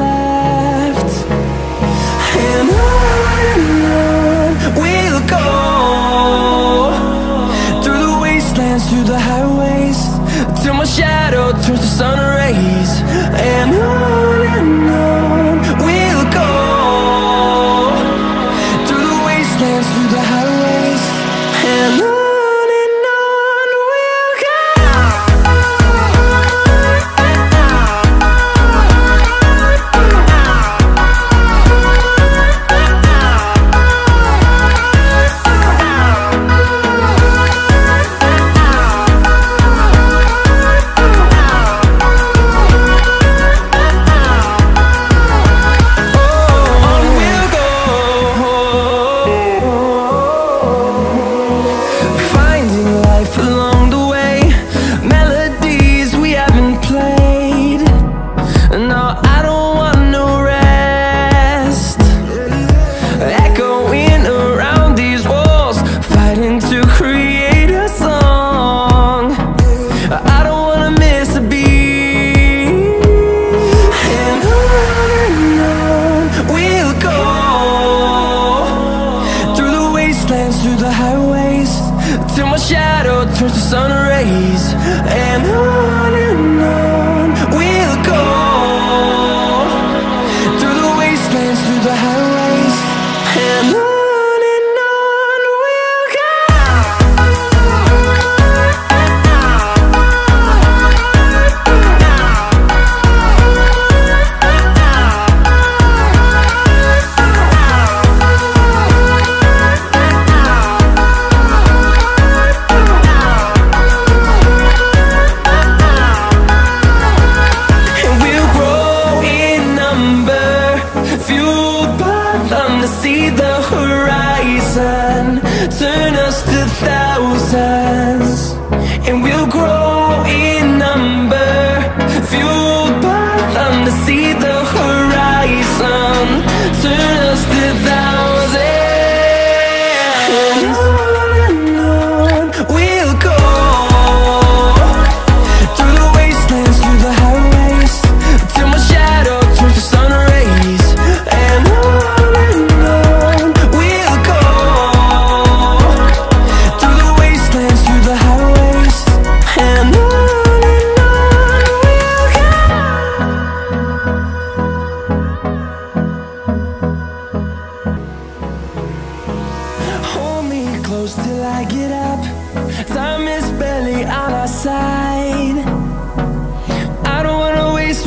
left. And on we'll go, through the wastelands, through the highways, till my shadow turns to sun rays. And on we'll go, through the wastelands, through the highways, and on. Through the highways, till my shadow turns to sun rays. And on we'll go, through the wastelands, through the highways, and on. See the horizon, turn us to thousands, and we'll grow in number, fueled by them to see the horizon, turn us to thousands. And on we'll go, through the wastelands, through the highways, till my shadow turns to sun rays. And on till I get up, time is barely on our side. I don't wanna waste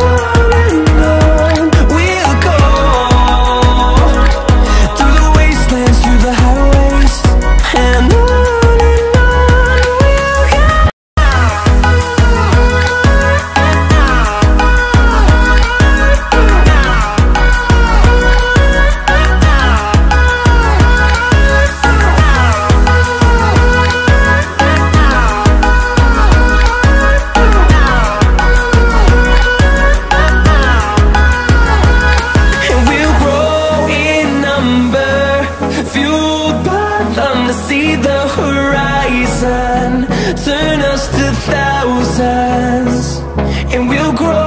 See the horizon, turn us to thousands, and we'll grow.